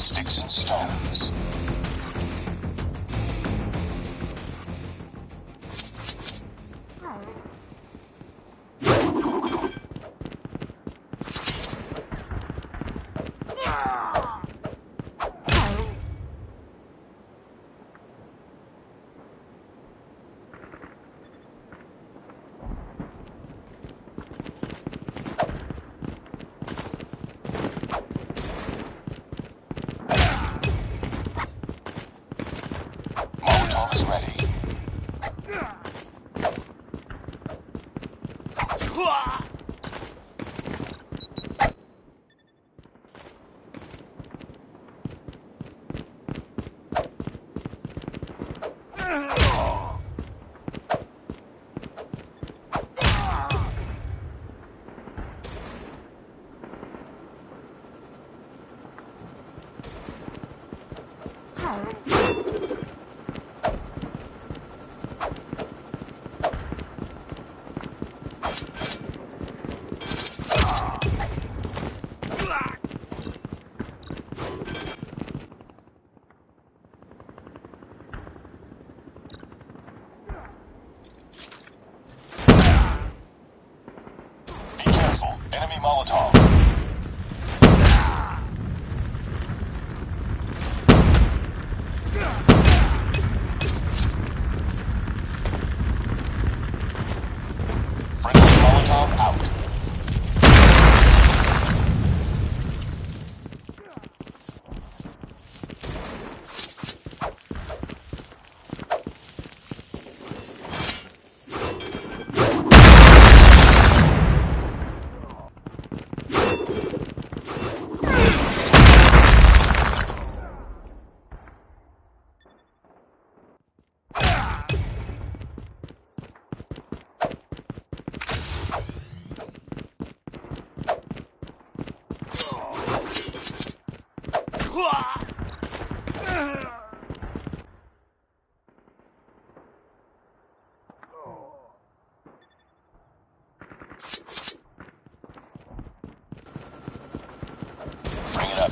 sticks and stones. Molotov. Friendly Molotov out.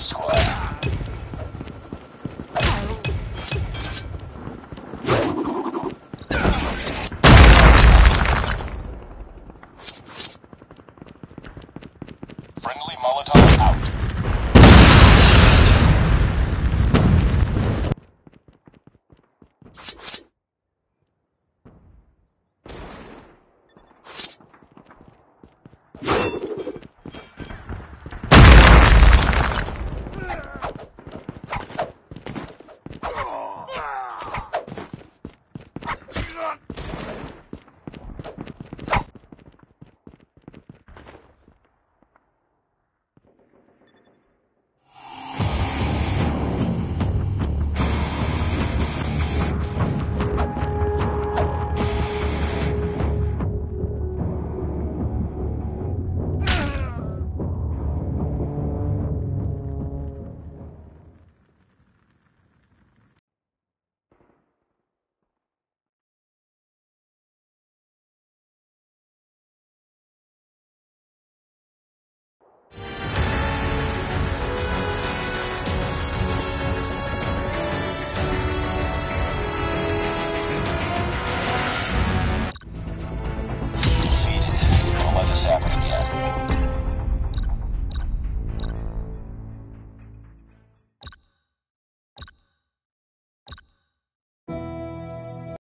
Squad. Friendly Molotov out. Happen again.